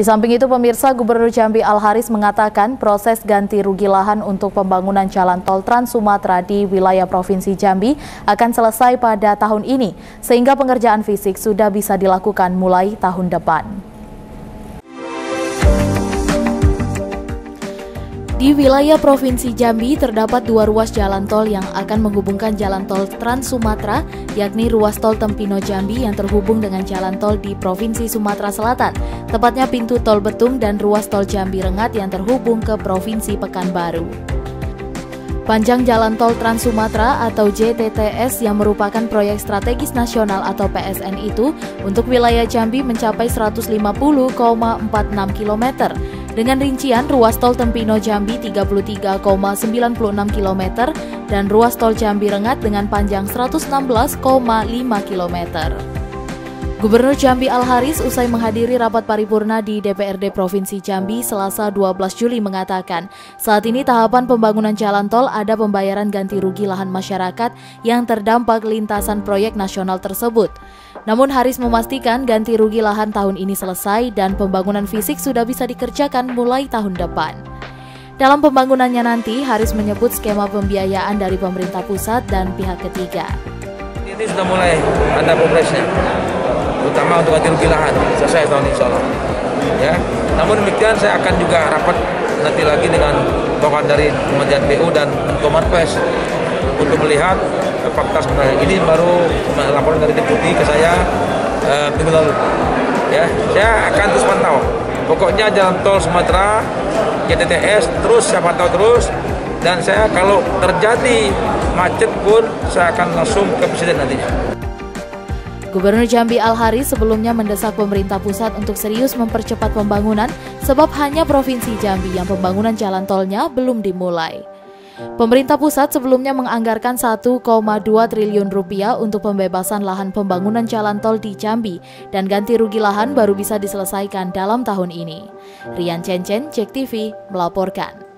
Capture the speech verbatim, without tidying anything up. Di samping itu, pemirsa, Gubernur Jambi Al-Haris mengatakan proses ganti rugi lahan untuk pembangunan jalan tol Trans Sumatera di wilayah Provinsi Jambi akan selesai pada tahun ini, sehingga pengerjaan fisik sudah bisa dilakukan mulai tahun depan. Di wilayah Provinsi Jambi terdapat dua ruas jalan tol yang akan menghubungkan jalan tol Trans Sumatera, yakni ruas tol Tempino Jambi yang terhubung dengan jalan tol di Provinsi Sumatera Selatan, tepatnya pintu tol Betung, dan ruas tol Jambi Rengat yang terhubung ke Provinsi Pekanbaru. Panjang jalan tol Trans Sumatera atau J T T S yang merupakan proyek strategis nasional atau P S N itu untuk wilayah Jambi mencapai seratus lima puluh koma empat puluh enam kilometer. Dengan rincian ruas tol Tempino Jambi tiga puluh tiga koma sembilan puluh enam kilometer dan ruas tol Jambi Rengat dengan panjang seratus enam belas koma lima kilometer. Gubernur Jambi Al-Haris usai menghadiri rapat paripurna di D P R D Provinsi Jambi Selasa dua belas Juli mengatakan, saat ini tahapan pembangunan jalan tol ada pembayaran ganti rugi lahan masyarakat yang terdampak lintasan proyek nasional tersebut. Namun Haris memastikan ganti rugi lahan tahun ini selesai dan pembangunan fisik sudah bisa dikerjakan mulai tahun depan. Dalam pembangunannya nanti, Haris menyebut skema pembiayaan dari pemerintah pusat dan pihak ketiga. Ini sudah mulai ada progresnya, terutama untuk ganti rugi lahan, selesai tahun ini insya Allah. Ya. Namun demikian, saya akan juga rapat nanti lagi dengan tokoh dari Kementerian P U dan Kementerian P E S untuk melihat fakta sebenarnya. Ini baru laporan dari Deputi ke saya eh, minggu lalu. Ya. Saya akan terus pantau. Pokoknya jalan tol Sumatera, J T T S, terus saya pantau terus. Dan saya kalau terjadi macet pun, saya akan langsung ke Presiden nantinya. Gubernur Jambi Al-Haris sebelumnya mendesak pemerintah pusat untuk serius mempercepat pembangunan sebab hanya Provinsi Jambi yang pembangunan jalan tolnya belum dimulai. Pemerintah pusat sebelumnya menganggarkan satu koma dua triliun rupiah untuk pembebasan lahan pembangunan jalan tol di Jambi dan ganti rugi lahan baru bisa diselesaikan dalam tahun ini. Rian Chen Chen, J T T S melaporkan.